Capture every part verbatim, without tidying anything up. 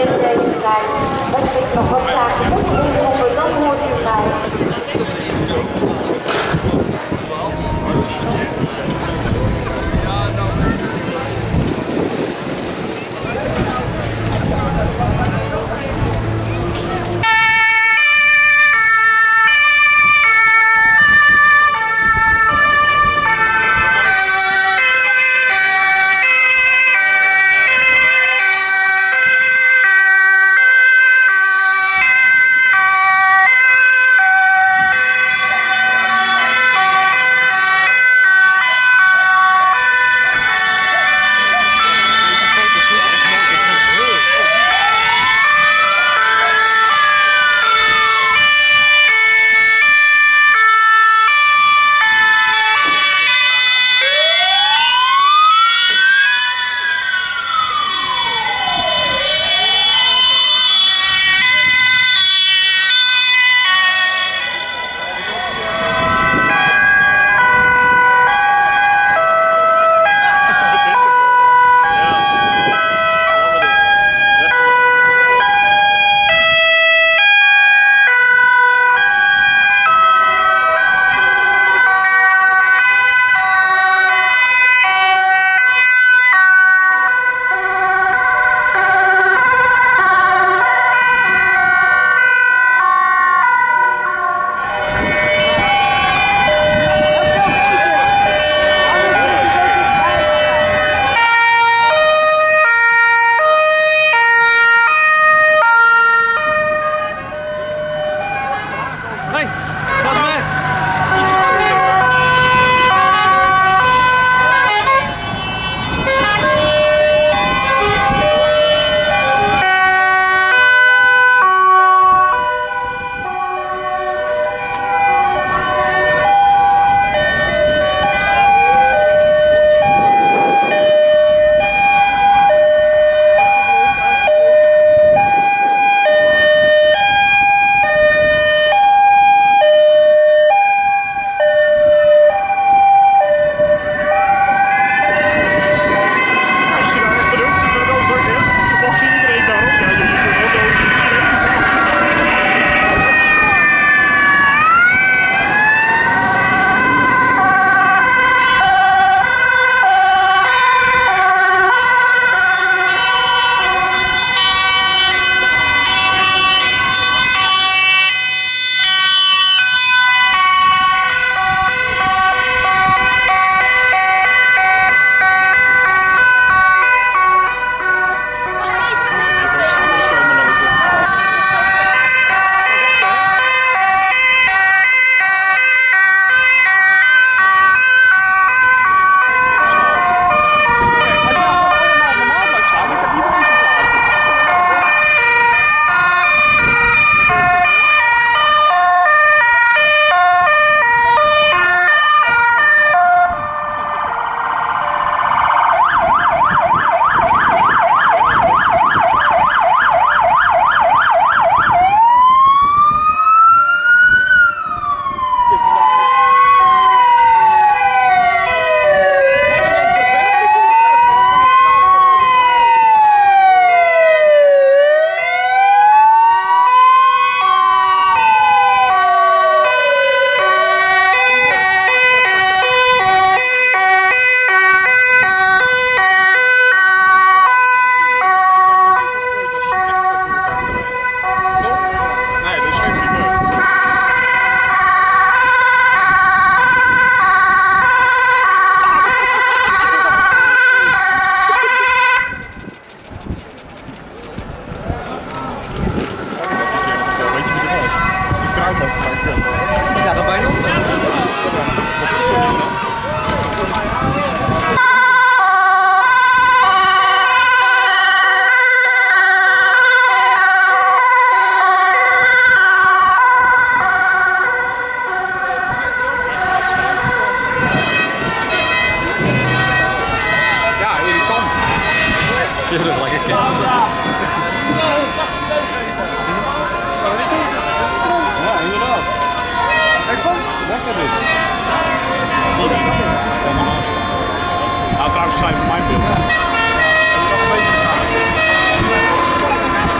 I'll go outside for my bill.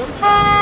Come on!